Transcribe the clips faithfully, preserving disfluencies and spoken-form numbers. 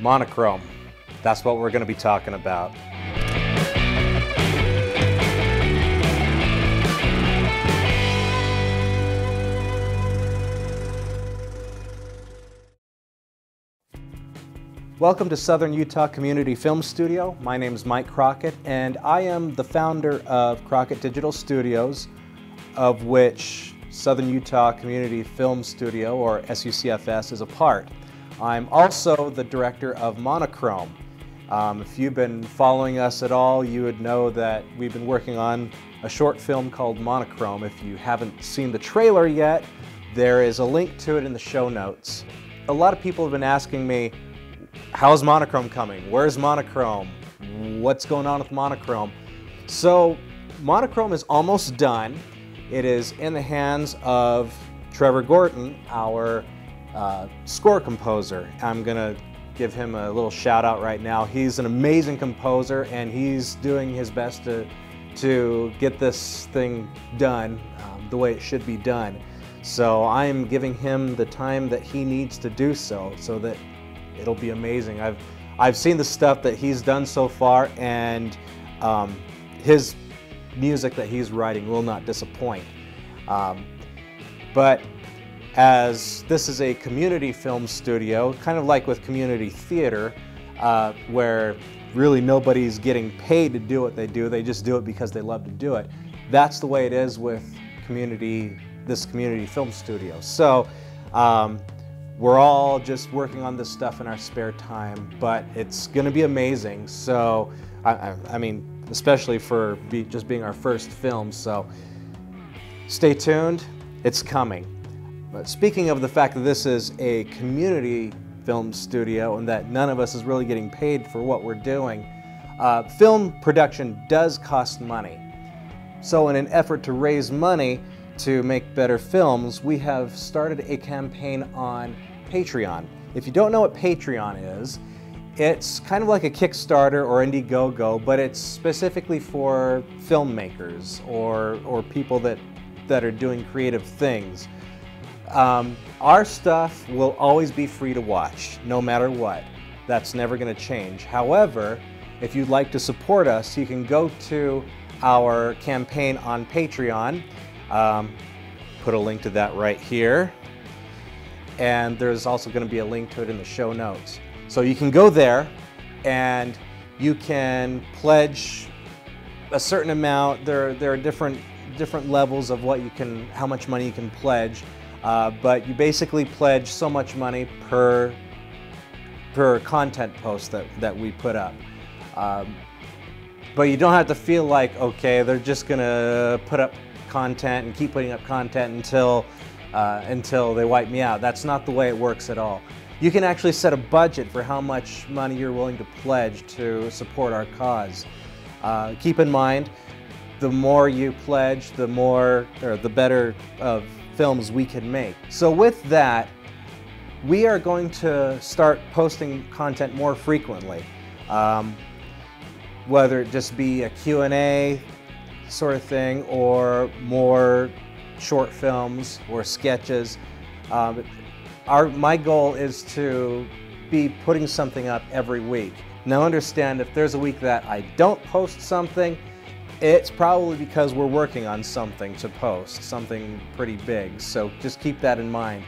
Monochrome. That's what we're going to be talking about. Welcome to Southern Utah Community Film Studio. My name is Mike Crockett, and I am the founder of Crockett Digital Studios, of which Southern Utah Community Film Studio, or S U C F S, is a part. I'm also the director of Monochrome. Um, if you've been following us at all, you would know that we've been working on a short film called Monochrome. If you haven't seen the trailer yet, there is a link to it in the show notes. A lot of people have been asking me, how's Monochrome coming? Where's Monochrome? What's going on with Monochrome? So Monochrome is almost done. It is in the hands of Trevor Gordon, our uh, score composer. I'm gonna give him a little shout out right now. He's an amazing composer, and he's doing his best to, to get this thing done um, the way it should be done. So I am giving him the time that he needs to do so, so that it'll be amazing. I've I've seen the stuff that he's done so far, and um, his music that he's writing will not disappoint. Um, but as this is a community film studio, kind of like with community theater, uh, where really nobody's getting paid to do what they do, they just do it because they love to do it. That's the way it is with community, this community film studio. So. Um, We're all just working on this stuff in our spare time, but it's going to be amazing. So, I, I, I mean, especially for be, just being our first film. So, stay tuned. It's coming. But speaking of the fact that this is a community film studio and that none of us is really getting paid for what we're doing, uh, film production does cost money. So, in an effort to raise money to make better films, we have started a campaign on Patreon. If you don't know what Patreon is, it's kind of like a Kickstarter or Indiegogo, but it's specifically for filmmakers or, or people that, that are doing creative things. Um, our stuff will always be free to watch, no matter what. That's never gonna change. However, if you'd like to support us, you can go to our campaign on Patreon. Um, put a link to that right here, and there's also going to be a link to it in the show notes. So you can go there and you can pledge a certain amount. There, there are different different levels of what you can, how much money you can pledge, uh, but you basically pledge so much money per per content post that that we put up. Um, but you don't have to feel like, okay, they're just going to put up content and keep putting up content until uh, until they wipe me out. That's not the way it works at all. You can actually set a budget for how much money you're willing to pledge to support our cause. Uh, keep in mind, the more you pledge, the more or the better of films we can make. So with that, we are going to start posting content more frequently, um, whether it just be a Q and A sort of thing, or more short films or sketches. Um, our, my goal is to be putting something up every week. Now understand, if there's a week that I don't post something, it's probably because we're working on something to post, something pretty big, so just keep that in mind.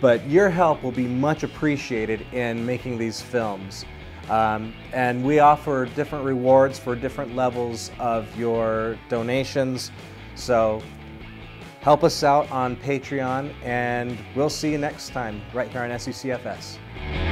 But your help will be much appreciated in making these films. Um, and we offer different rewards for different levels of your donations. So help us out on Patreon, and we'll see you next time right here on S U C F S.